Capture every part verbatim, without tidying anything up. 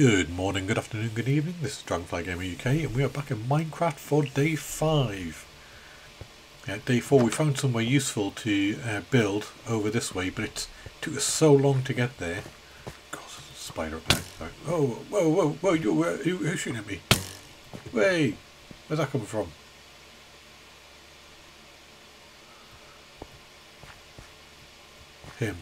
Good morning, good afternoon, good evening. This is Dragonfly Gamer U K and we are back in Minecraft for day five. Yeah, day four, we found somewhere useful to uh, build over this way, but it took us so long to get there. God, there's a spider up there. Sorry. Oh, whoa, whoa, whoa, you, uh, who, who's shooting at me? Wait, where's that coming from? Him.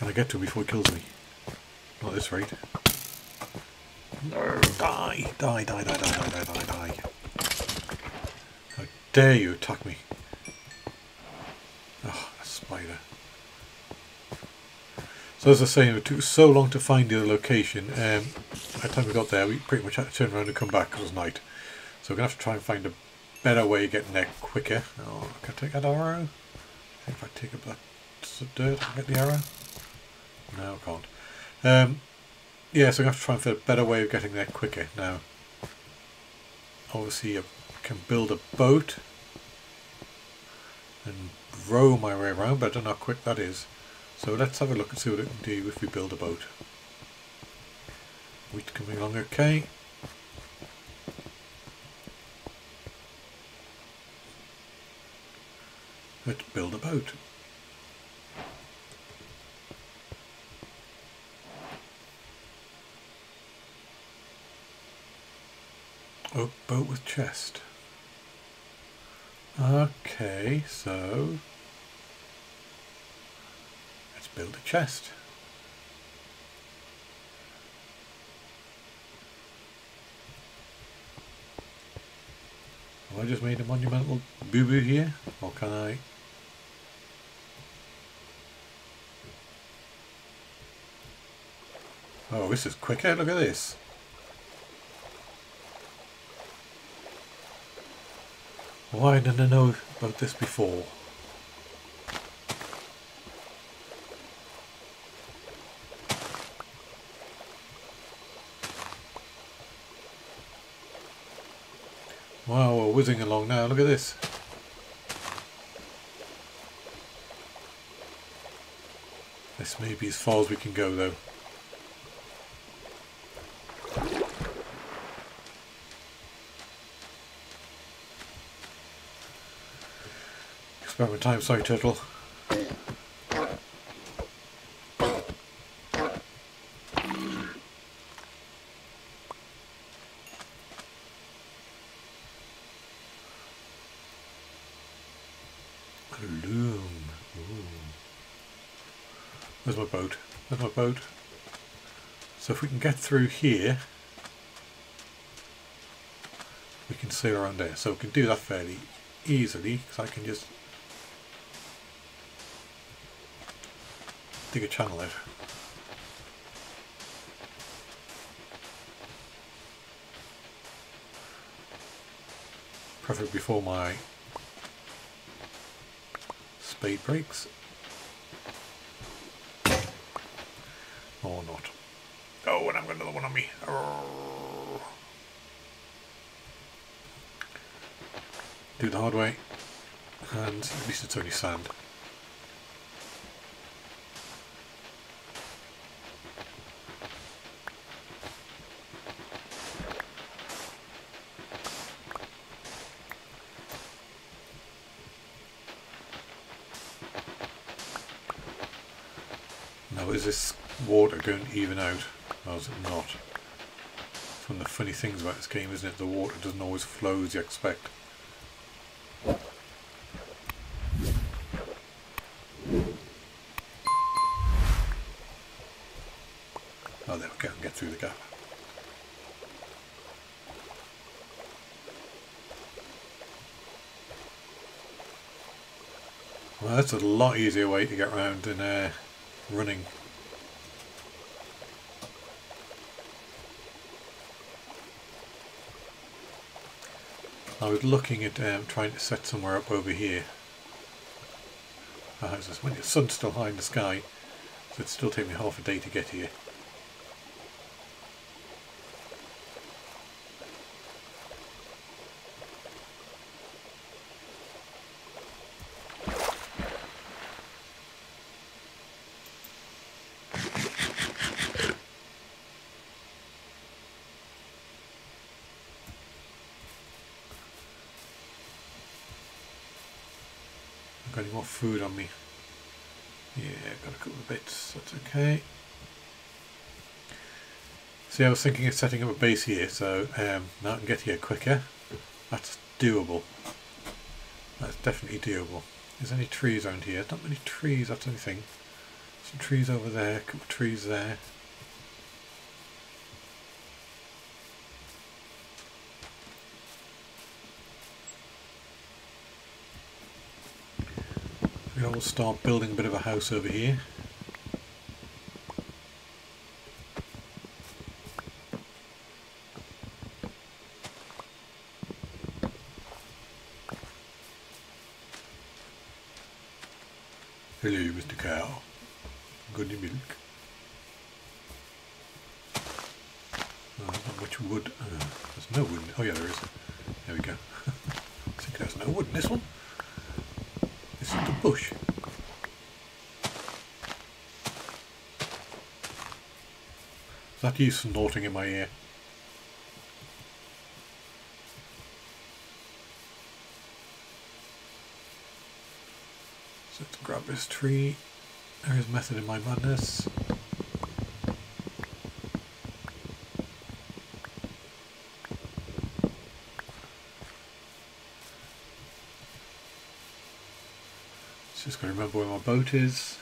Can I get to him before he kills me? Not this rate. No, die! Die, die, die, die, die, die, die, how dare you attack me! Oh, a spider. So as I say, it took so long to find the other location. Um, by the time we got there, we pretty much had to turn around and come back because it was night. So we're going to have to try and find a better way of getting there quicker. Oh, can I take that arrow? I think if I take up that dirt, I can get the arrow. No, I can't. Um, yeah, so I'm going to have to try and find a better way of getting there quicker. Now, obviously I can build a boat and row my way around, but I don't know how quick that is. So let's have a look and see what it can do if we build a boat. Wheat coming along okay. Let's build a boat. Oh, boat with chest. Okay, so let's build a chest. Have I just made a monumental boo-boo here? Or can I? Oh, this is quicker, look at this. Why didn't I know about this before? Wow, we're whizzing along now, look at this. This may be as far as we can go though. About my time, sorry turtle. Gloom. Where's my boat? Where's my boat? So if we can get through here, we can sail around there. So we can do that fairly easily because I can just dig a channel out. Preferably before my spade breaks. Or not. Oh, and I've got another one on me. Arrgh. Do it the hard way. And at least it's only sand. Is this water going even out? Or is it not? It's one of the funny things about this game, isn't it? The water doesn't always flow as you expect. Oh, there we go, and get through the gap. Well, that's a lot easier way to get around than uh, running. I was looking at um, trying to set somewhere up over here. Uh, just when the sun's still high in the sky, so it'd still take me half a day to get here. any more food on me. Yeah, got a couple of bits, that's okay. See, I was thinking of setting up a base here, so um, now I can get here quicker. That's doable. That's definitely doable. There's any trees around here? Not many trees, that's anything. Some trees over there, a couple of trees there. We'll start building a bit of a house over here. Hello, Mister Cow. Good milk. Oh, not much wood. Uh, there's no wood. Oh yeah, there is. There we go. I think there's no wood in this one. This is the bush. Is that you snorting in my ear? So let's grab this tree. There is method in my madness. Just gotta remember where my boat is.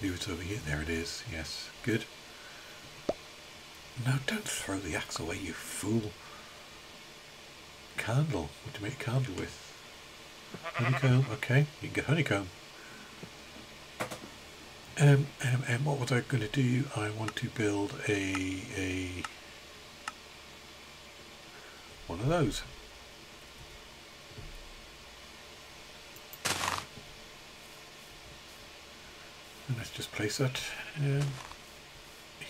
Believe it's over here. There it is. Yes, good. No, don't throw the axe away, you fool. Candle. What do you make a candle with? Honeycomb. Okay, you can get honeycomb. Um, um, um, what was I going to do? I want to build a a. One of those. And let's just place that um,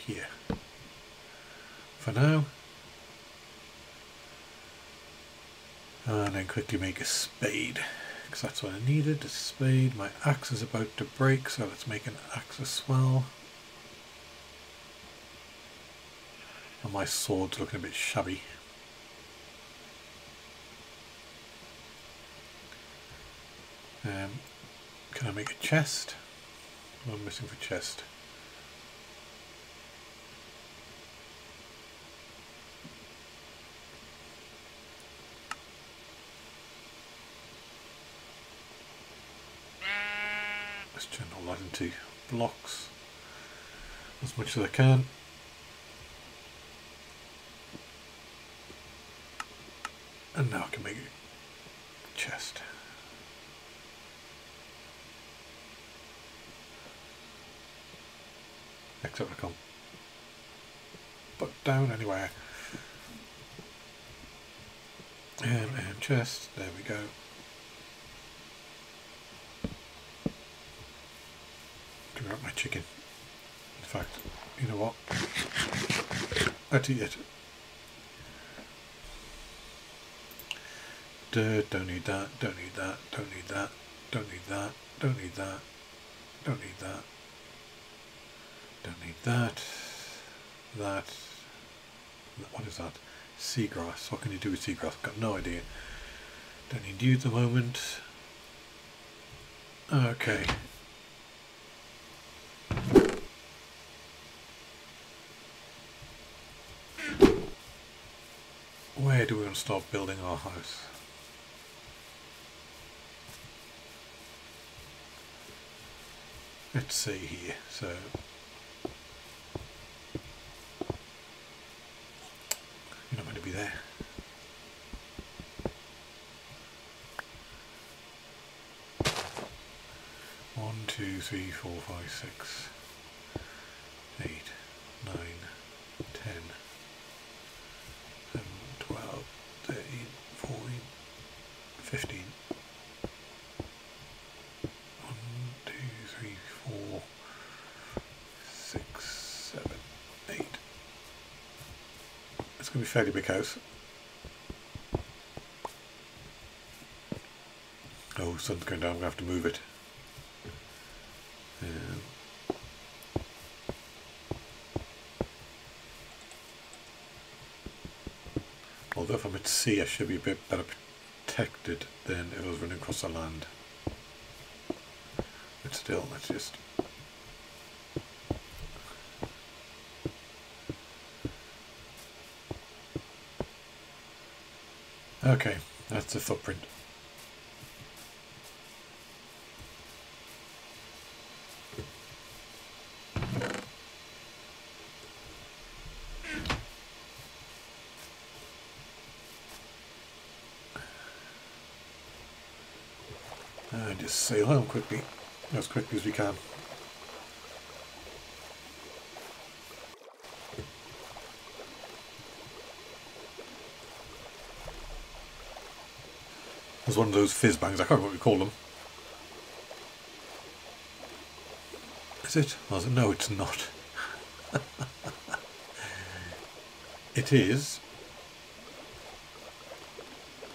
here. For now. And then quickly make a spade. Because that's what I needed, a spade. My axe is about to break, so let's make an axe as well. And my sword's looking a bit shabby. Um, can I make a chest? What am I missing for chest? Let's turn all that into blocks as much as I can. And now I can make a chest. Except I can't put down anywhere. Um, and chest, there we go. Can wrap my chicken. In fact, you know what? Let's eat it. Duh, don't need that, don't need that, don't need that, don't need that, don't need that, don't need that. Don't need that, that, what is that? Seagrass. What can you do with seagrass? I've got no idea. Don't need you at the moment. Okay. Where do we want to start building our house? Let's see here. So. There. One, two, three, four, five, six, eight, nine, ten, eleven, twelve, thirteen, fourteen, fifteen. One, two, three, four, six, seven, eight. It's going to be a fairly big house. Oh, the sun's going down, I'm going to have to move it. Um, or although if I'm at sea I should be a bit better protected than if I was running across the land. But still, that's just... okay, that's the footprint. And just sail home quickly, as quickly as we can. There's one of those fizz bangs, I can't remember what we call them. Is it? No, it's not. It is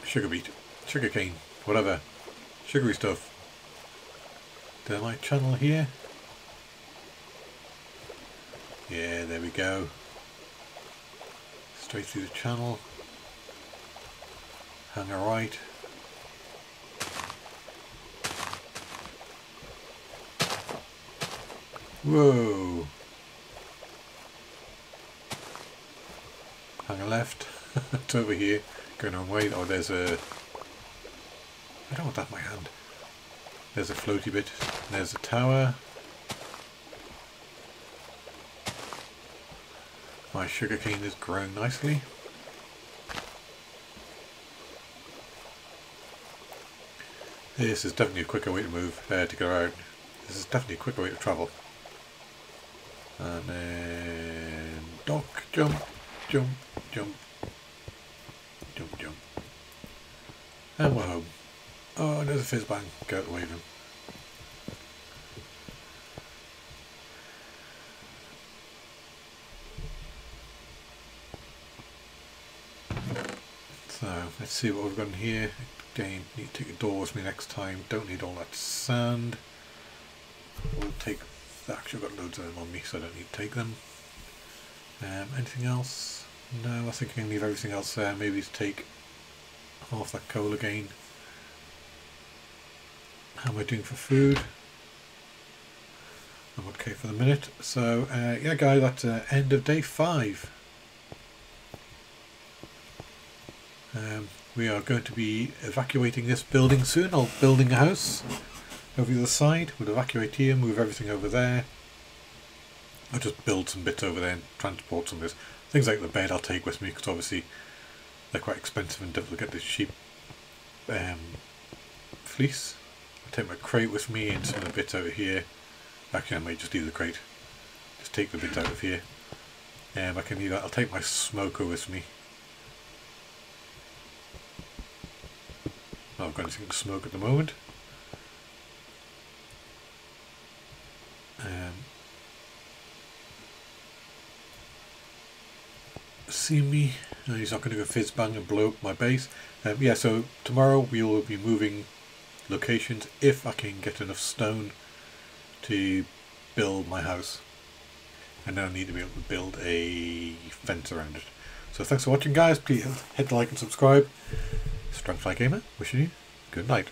sugar beet, sugar cane, whatever. Sugary stuff. Did I channel here? Yeah, there we go. Straight through the channel. Hang a right. Whoa. Hang a left. It's over here. Going the wrong way. Oh, there's a... I don't want that in my hand. There's a floaty bit. There's a tower. My sugarcane is growing nicely. This is definitely a quicker way to move, uh, to go out. This is definitely a quicker way to travel. And then... dock, jump, jump, jump. Jump, jump. And we're home. Oh, another fizz bang. Go out the way of him. So, let's see what we've got in here. Again, need to take a door with me next time. Don't need all that sand. We'll take... actually, I've got loads of them on me, so I don't need to take them. Um, anything else? No, I think I can leave everything else there. Maybe to take half that coal again. How am I doing for food? I'm okay for the minute. So uh, yeah guys, that's uh, end of day five. Um, we are going to be evacuating this building soon, or building a house over the other side. We'll evacuate here, move everything over there. I'll just build some bits over there and transport some of this. Things like the bed I'll take with me because obviously they're quite expensive and difficult to get this sheep um, fleece. Take my crate with me and some of the bits over here. Actually, I might just leave the crate. Just take the bits out of here. Um, I can leave that. I'll take my smoker with me. Not got anything to smoke at the moment. Um, see me? No, he's not going to go fizz bang and blow up my base. Um, yeah, so tomorrow we will be moving locations if I can get enough stone to build my house, and then I need to be able to build a fence around it. So thanks for watching guys, please hit the like and subscribe. Dragonfly Gamer wishing you good night.